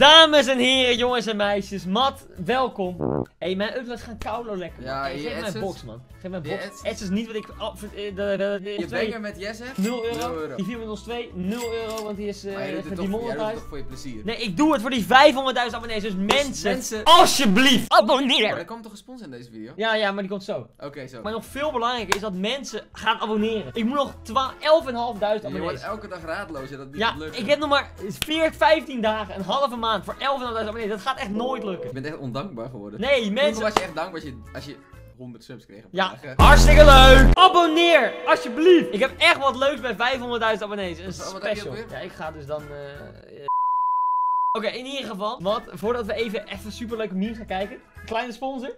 Dames en heren, jongens en meisjes, Matt, welkom. Hé, mijn uploads gaan koulo lekker, man. Ja, hey, geef mij een box, man. Geef mij een box. Het is niet wat ik... Je banger met Jesse? 0 euro. Die 402, 0 euro, want die is... Maar die jij doet het toch voor je plezier? Nee, ik doe het voor die 500.000 abonnees, dus mensen, alsjeblieft, abonneren. Er komt toch een sponsor in deze video? Ja, maar die komt zo. Oké, zo. Maar nog veel belangrijker is dat mensen gaan abonneren. Ik moet nog 11.500 abonnees. Je wordt elke dag raadloos, dat niet lukt. Ja, ik heb nog maar 15 dagen, een halve maand. Voor 11.000 abonnees, dat gaat echt nooit lukken. Je bent echt ondankbaar geworden. Nee, mensen. Toen was je echt dankbaar als je 100 subs kreeg. Ja, hartstikke leuk. Abonneer, alsjeblieft. Ik heb echt wat leuks bij 500.000 abonnees. Een special. Ja, ik ga dus dan... Oké, in ieder geval. Want voordat we even superleuke memes gaan kijken. Kleine sponsor.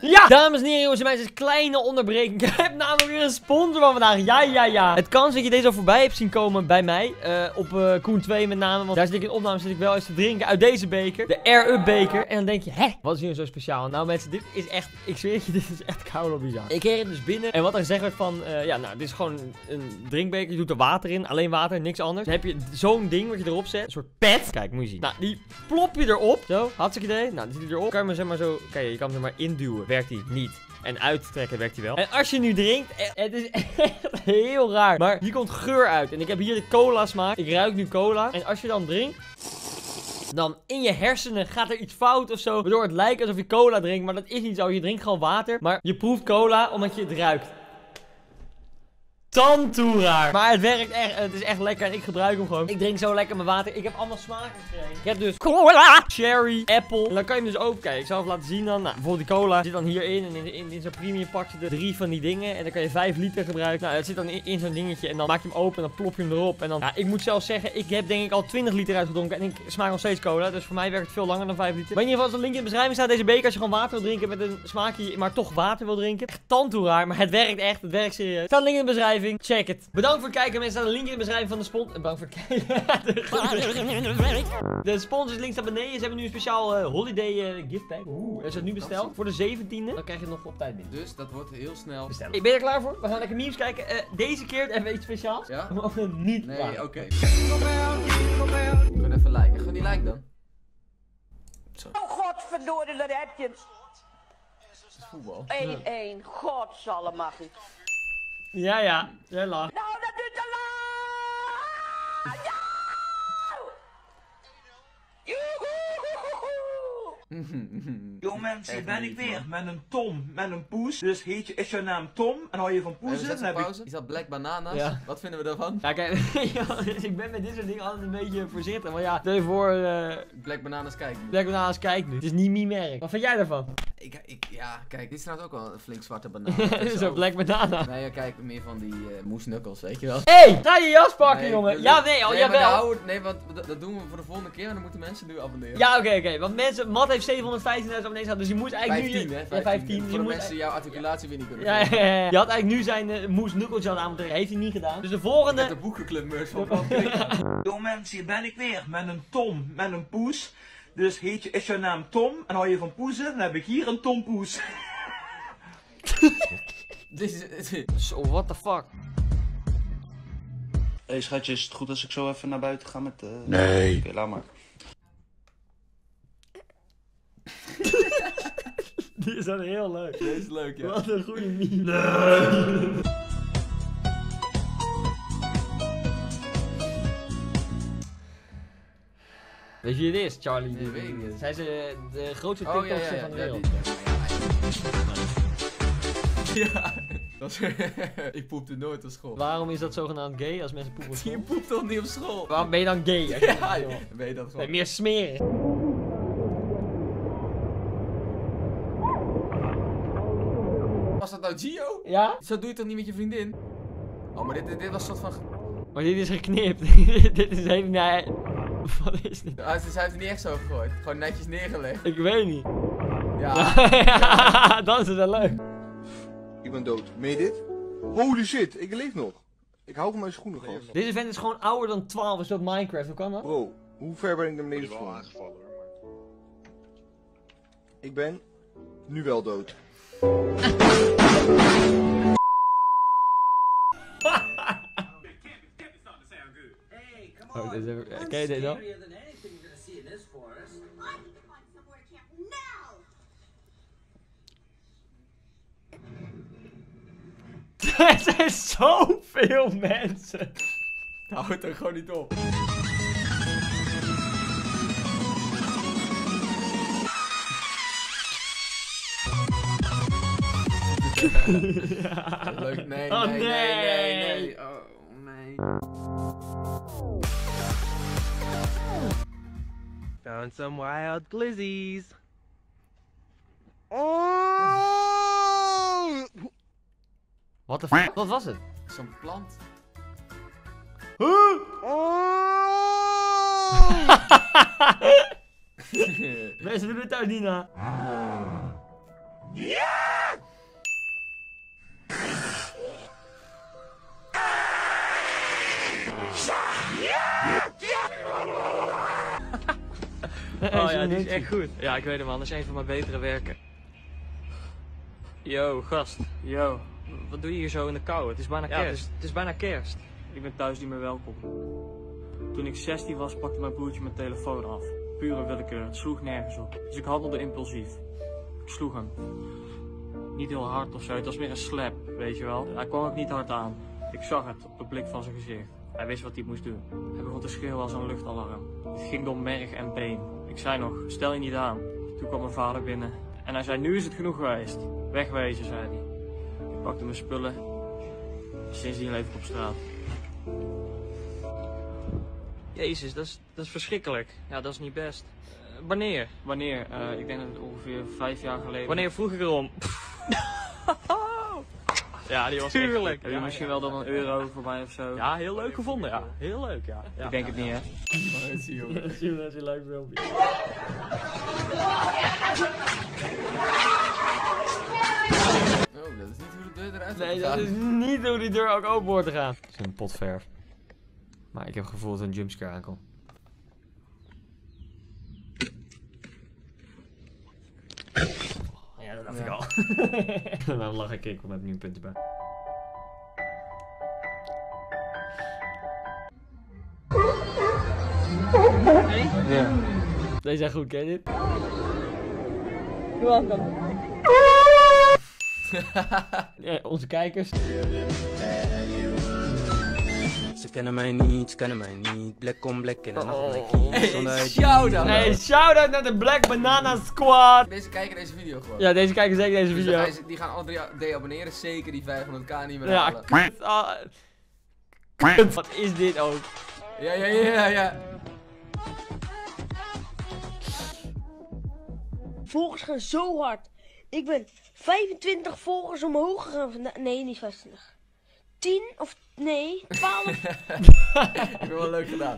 Nee. Ja! Dames en heren, jongens en meisjes, kleine onderbreking. Ik heb namelijk weer een sponsor van vandaag. Ja. Het kan dat je deze al voorbij hebt zien komen bij mij. Op Koen 2 met name. Want daar zit ik in opname, zit ik wel eens te drinken uit deze beker. De Air-Up beker. En dan denk je, hè? Wat is hier zo speciaal? Nou mensen, dit is echt, ik zweer je, dit is echt koude bizar. Ik kreeg het dus binnen. En wat er gezegd werd van, dit is gewoon een drinkbeker. Je doet er water in. Alleen water, niks anders. Dan heb je zo'n ding wat je erop zet. Een soort pet. Kijk, moet je zien. Nou, die plop je erop. Zo, hartstikke idee. Nou, die zit erop. Kan je maar zeg maar zo, kijk, je kan hem er maar induwen. Werkt hij niet. En uittrekken werkt hij wel. En als je nu drinkt, het is echt heel raar. Maar hier komt geur uit. En ik heb hier de cola smaak. Ik ruik nu cola. En als je dan drinkt, dan in je hersenen gaat er iets fout of zo. Waardoor het lijkt alsof je cola drinkt. Maar dat is niet zo. Je drinkt gewoon water. Maar je proeft cola omdat je het ruikt. Tantoeraar. Maar het werkt echt. Het is echt lekker. En ik gebruik hem gewoon. Ik drink zo lekker mijn water. Ik heb allemaal smaken gekregen. Je hebt dus cola, cherry, apple. En dan kan je hem dus ook kijken. Ik zal even laten zien dan. Nou, bijvoorbeeld die cola zit dan hierin. En in zo'n premium pak je er 3 van die dingen. En dan kan je 5 liter gebruiken. Nou, het zit dan in zo'n dingetje. En dan maak je hem open. En dan plop je hem erop. En dan, ja, ik moet zelf zeggen. Ik heb denk ik al 20 liter uitgedronken. En ik smaak nog steeds cola. Dus voor mij werkt het veel langer dan 5 liter. Maar in ieder geval, als de link in de beschrijving staat. Deze beker als je gewoon water wil drinken. Met een smaakje, maar toch water wil drinken. Echt tantoeraar. Maar het werkt echt. Het werkt serieus. Staat de link in de beschrijving. Check het. Bedankt voor het kijken, mensen. Staat een link in de beschrijving van de sponsor. Bedankt voor het kijken. De sponsorslink staat beneden. Ze hebben nu een speciaal holiday gift pack. Oeh, is dat nu besteld? Voor de 17e. Dan krijg je het nog op tijd binnen. Dus dat wordt heel snel besteld. Ik ben er klaar voor. We gaan lekker memes kijken. Deze keer even iets speciaals. Ja? Maar ook niet. Nee, oké. Gewoon even liken. Gewoon die like dan. Zo. Oh, godverdorie, dat heb je. Het is voetbal. 1-1. Godsallemachtig. Ja, heel laag. Nou, dat duurt te lang! Ja! Yo mensen, hier ben ik weer met een Tom, met een poes. Dus is jouw naam Tom en hou je van poezen? Is dat Black Bananas? Ja. Wat vinden we daarvan? Ja, kijk, ik ben met dit soort dingen altijd een beetje voorzichtig. Maar ja, stel je voor... Black Bananas kijkt nu. Black Bananas kijkt nu. Het is niet mijn merk. Wat vind jij daarvan? Kijk, dit is trouwens ook wel een flink zwarte banaan. Zo'n Black Banana. Nee, kijk, meer van die moesnukkels, weet je wel. Hé, ga je jas pakken, jongen. Ja, jawel. Nee, want dat doen we voor de volgende keer. En dan moeten mensen nu abonneren. Ja, oké. Want mensen, Matt heeft 715.000 abonnees gehad. Dus je moet eigenlijk 15, nu... 15, hè? 15. Voor de mensen jouw articulatie weer niet kunnen doen. Ja. Je had eigenlijk nu zijn moesnukkeltje aan moeten. Heeft hij niet gedaan. Dus de volgende... Met de boekenclub merch van Yo mensen, hier ben ik weer. Met een Tom, met een poes. Dus is jouw naam Tom en hou je van poezen, dan heb ik hier een Tompoes. So, what the fuck? Hey schatje, is het goed als ik zo even naar buiten ga met... Nee. Oké, laat maar. Die is dan heel leuk. Deze is leuk, ja. Wat een goede meme. Nee. Weet je wie het is, Charlie? Nee, weet ik niet. Zij is de grootste TikTokster van de wereld. Ik poepte nooit op school. Waarom is dat zogenaamd gay als mensen poepen op school? Je poept toch niet op school? Waarom ben je dan gay? Ja, joh. Ben je dat gewoon? Meer smeren. Was dat nou Gio? Ja? Zo doe je toch niet met je vriendin? Oh, maar dit was een soort van... Maar dit is geknipt. Dit is helemaal... Nee. Wat is dit? Ah, dus hij heeft het niet echt zo gegooid. Gewoon netjes neergelegd. Ik weet niet. Ja. Dat is wel leuk. Ik ben dood. Meen je dit? Holy shit, ik leef nog. Ik hou van mijn schoenen, gast. Deze vent is gewoon ouder dan 12. Is dat Minecraft? Hoe kan dat? Bro, hoe ver ben ik naar beneden gevallen? Ik ben nu wel dood. Oké, dit is... Oké, dit is... this for us. I need to find somewhere to camp now! Er zijn zoveel mensen! Hou het er gewoon niet op. Ja. Leuk, nee, oh, nee, nee, nee, nee, oh nee. Found some wild glizzies. Oh! What the f***? Wat was het? Zo'n plant. Huh? Oh! Mensen doen het thuis niet na. Ja! Oh ja, die is echt goed. Ja, ik weet hem, man. Dat is een van mijn betere werken. Yo, gast. Yo. Wat doe je hier zo in de kou? Het is bijna kerst. Het is bijna kerst. Ik ben thuis niet meer welkom. Toen ik 16 was, pakte mijn broertje mijn telefoon af. Pure willekeur. Het sloeg nergens op. Dus ik handelde impulsief. Ik sloeg hem. Niet heel hard of zo. Het was meer een slap, weet je wel. Hij kwam ook niet hard aan. Ik zag het op de blik van zijn gezicht. Hij wist wat hij moest doen. Hij begon te schreeuwen als een luchtalarm. Het ging door merg en been. Ik zei nog, stel je niet aan. Toen kwam mijn vader binnen. En hij zei, nu is het genoeg geweest. Wegwezen, zei hij. Ik pakte mijn spullen. Sindsdien leef ik op straat. Jezus, dat is verschrikkelijk. Ja, dat is niet best. Wanneer? Wanneer? Ik denk dat het ongeveer 5 jaar geleden... Wanneer vroeg ik erom? Ja, die was tuurlijk. Echt... Heb je misschien wel dan €1 voor mij of zo? Ja, heel leuk gevonden, ja. Heel leuk, ja. Ja, ik denk het niet, hè. Maar dat zie je ook. Dat is een leuk filmpje. Oh, dat is niet hoe de deur eruit gaat. Nee, dat is niet hoe die deur ook open wordt te gaan. Het is een potverf. Maar ik heb het gevoel dat er een jumpscare aankomt. Ja, dat dacht ik al. Dan lach ik, want ik heb nu een puntje bij. Hey? Ja. Deze zijn goed, ken je dit? You're welcome. Ja, onze kijkers. Ze kennen mij niet, black on black in de nacht. Shout-out! Hey, shout-out naar de Black Bananas Squad! Mensen kijken deze video gewoon. Ja, deze kijken zeker deze video. Dus die gaan alle 3 abonneren, zeker die 500k niet meer halen. Ja, kut. Kut. Wat is dit ook? Ja, ja, ja, ja. Volgers gaan zo hard. Ik ben 25 volgers omhoog gegaan vandaag. Nee, niet 25. 10 of nee, 12. Ik heb wel leuk gedaan.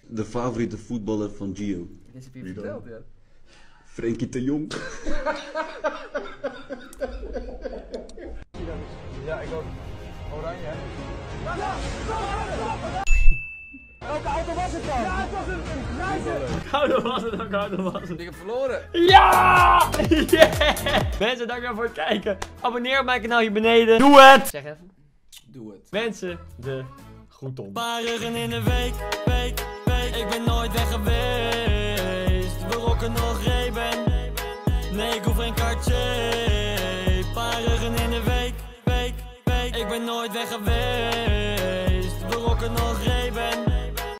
De favoriete voetballer van Gio. Is het hier verteld, ja? Frenkie de Jong. Ja, ik ook. Oranje, hè? Welke auto was het dan? Ja, het was een grijze! Welke auto was het? Welke auto was het? Ik heb verloren! Ja! Yeah! Mensen, dankjewel voor het kijken. Abonneer op mijn kanaal hier beneden. Doe het! Zeg even. Doe het. Mensen, de groet om. Paar ruggen in de week. Ik ben nooit weg geweest. We rocken nog Reben. Nee, ik hoef geen Cartier. Paar ruggen in de week. Ik ben nooit weg geweest. We rocken nog Reben.